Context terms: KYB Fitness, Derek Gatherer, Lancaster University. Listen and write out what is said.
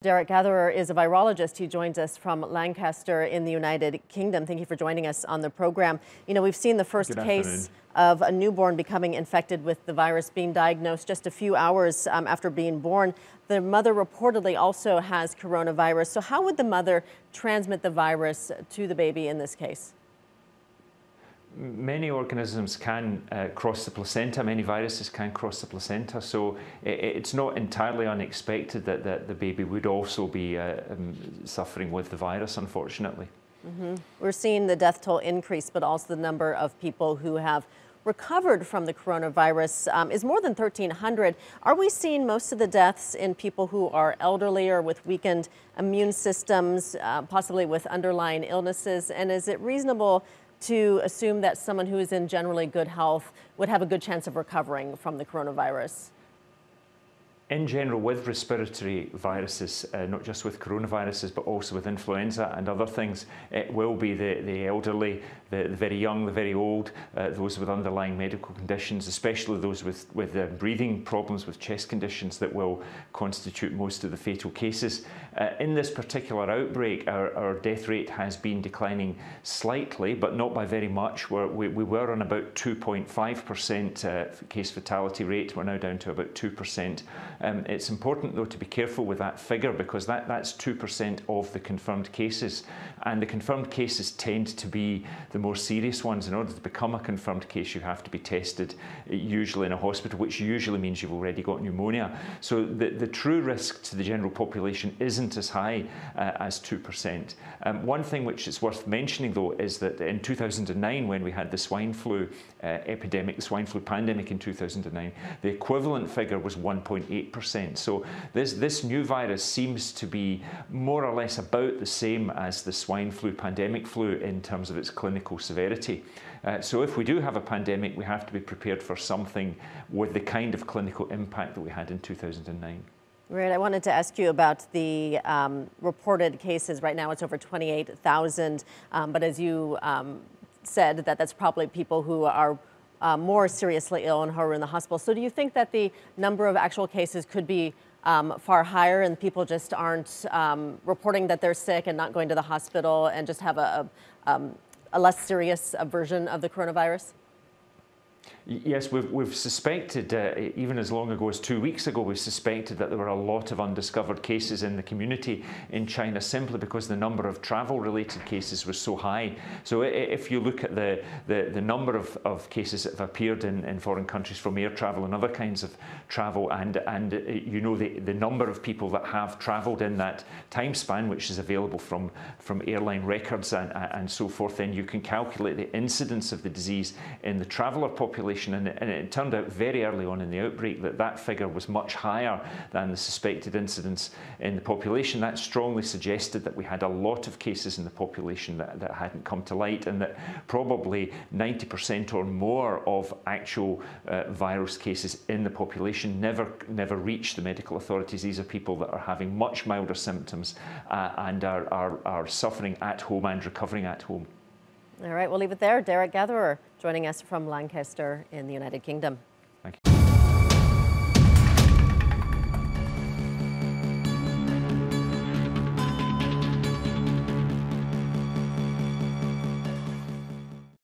Derek Gatherer is a virologist who joins us from Lancaster in the United Kingdom. Thank you for joining us on the program. You know, we've seen the first case of a newborn becoming infected with the virus being diagnosed just a few hours after being born. The mother reportedly also has coronavirus. So how would the mother transmit the virus to the baby in this case? Many organisms can cross the placenta, many viruses can cross the placenta, so it's not entirely unexpected that the baby would also be suffering with the virus, unfortunately. Mm-hmm. We're seeing the death toll increase, but also the number of people who have recovered from the coronavirus is more than 1,300. Are we seeing most of the deaths in people who are elderly or with weakened immune systems, possibly with underlying illnesses, and is it reasonable to assume that someone who is in generally good health would have a good chance of recovering from the coronavirus? In general, with respiratory viruses, not just with coronaviruses, but also with influenza and other things, it will be the elderly, the very young, the very old, those with underlying medical conditions, especially those with breathing problems, with chest conditions, that will constitute most of the fatal cases. In this particular outbreak, our death rate has been declining slightly, but not by very much. We were on about 2.5% case fatality rate. We're now down to about 2%. It's important, though, to be careful with that figure, because that's 2% of the confirmed cases. And the confirmed cases tend to be the more serious ones. In order to become a confirmed case, you have to be tested, usually in a hospital, which usually means you've already got pneumonia. So the true risk to the general population isn't as high as 2%. One thing which is worth mentioning, though, is that in 2009, when we had the swine flu epidemic, the swine flu pandemic in 2009, the equivalent figure was 1.8%. So this new virus seems to be more or less about the same as the swine flu pandemic flu in terms of its clinical severity. So if we do have a pandemic, we have to be prepared for something with the kind of clinical impact that we had in 2009. Right, I wanted to ask you about the reported cases. Right now it's over 28,000, but as you said, that's probably people who are more seriously ill and who are in the hospital. So do you think that the number of actual cases could be far higher and people just aren't reporting that they're sick and not going to the hospital and just have a less serious version of the coronavirus? Yes, we've suspected, even as long ago as 2 weeks ago, we suspected that there were a lot of undiscovered cases in the community in China, simply because the number of travel-related cases was so high. So if you look at the number of cases that have appeared in foreign countries from air travel and other kinds of travel, and you know the number of people that have travelled in that time span, which is available from airline records and so forth, then you can calculate the incidence of the disease in the traveller population. And it turned out very early on in the outbreak that figure was much higher than the suspected incidence in the population. That strongly suggested that we had a lot of cases in the population that hadn't come to light, and that probably 90% or more of actual virus cases in the population never reach the medical authorities. These are people that are having much milder symptoms and are suffering at home and recovering at home. All right, we'll leave it there. Derek Gatherer joining us from Lancaster in the United Kingdom.